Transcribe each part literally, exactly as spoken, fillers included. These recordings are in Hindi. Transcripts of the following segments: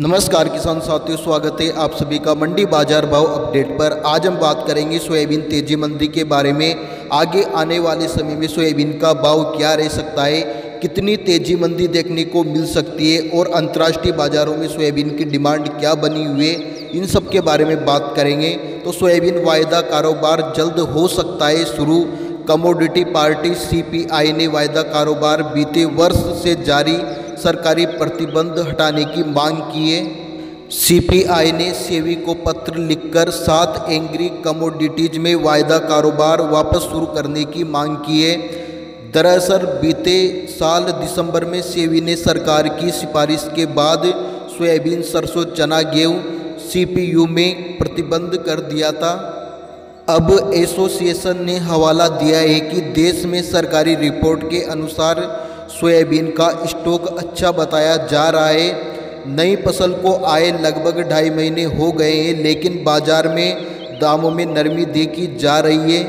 नमस्कार किसान साथियों, स्वागत है आप सभी का मंडी बाजार भाव अपडेट पर। आज हम बात करेंगे सोयाबीन तेजी मंदी के बारे में। आगे आने वाले समय में सोयाबीन का भाव क्या रह सकता है, कितनी तेजी मंदी देखने को मिल सकती है और अंतर्राष्ट्रीय बाजारों में सोयाबीन की डिमांड क्या बनी हुई है, इन सब के बारे में बात करेंगे। तो सोयाबीन वायदा कारोबार जल्द हो सकता है शुरू। Commodity party C P I ने वायदा कारोबार बीते वर्ष से जारी सरकारी प्रतिबंध हटाने की मांग की है। सी पी आई ने सेवी को पत्र लिखकर सात एंग्री कमोडिटीज में वायदा कारोबार वापस शुरू करने की मांग की है। दरअसल बीते साल दिसंबर में सेवी ने सरकार की सिफारिश के बाद सोयाबीन, सरसों, चना, गेहूं सी पी यू में प्रतिबंध कर दिया था। अब एसोसिएशन ने हवाला दिया है कि देश में सरकारी रिपोर्ट के अनुसार सोयाबीन का स्टॉक अच्छा बताया जा रहा है। नई फसल को आए लगभग ढाई महीने हो गए हैं, लेकिन बाजार में दामों में नरमी देखी जा रही है।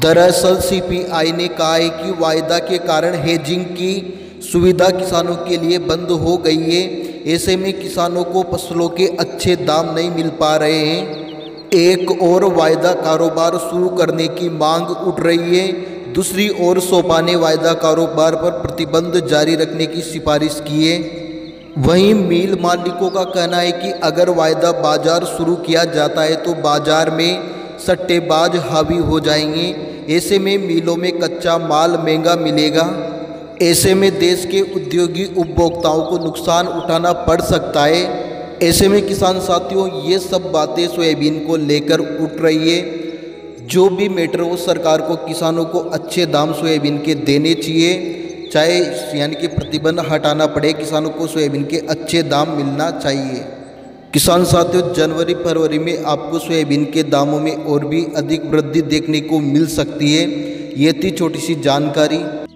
दरअसल सी पी आई ने कहा है कि वायदा के कारण हेजिंग की सुविधा किसानों के लिए बंद हो गई है। ऐसे में किसानों को फसलों के अच्छे दाम नहीं मिल पा रहे हैं। एक और वायदा कारोबार शुरू करने की मांग उठ रही है, दूसरी ओर सोपा ने वायदा कारोबार पर प्रतिबंध जारी रखने की सिफारिश की है। वहीं मिल मालिकों का कहना है कि अगर वायदा बाजार शुरू किया जाता है तो बाजार में सट्टेबाज हावी हो जाएंगे। ऐसे में मिलों में कच्चा माल महंगा मिलेगा। ऐसे में देश के उद्योगी उपभोक्ताओं को नुकसान उठाना पड़ सकता है। ऐसे में किसान साथियों, ये सब बातें सोयाबीन को लेकर उठ रही है। जो भी मैटर हो, सरकार को किसानों को अच्छे दाम सोयाबीन के देने चाहिए, चाहे यानी कि प्रतिबंध हटाना पड़े, किसानों को सोयाबीन के अच्छे दाम मिलना चाहिए। किसान साथियों, जनवरी फरवरी में आपको सोयाबीन के दामों में और भी अधिक वृद्धि देखने को मिल सकती है। ये थी छोटी सी जानकारी।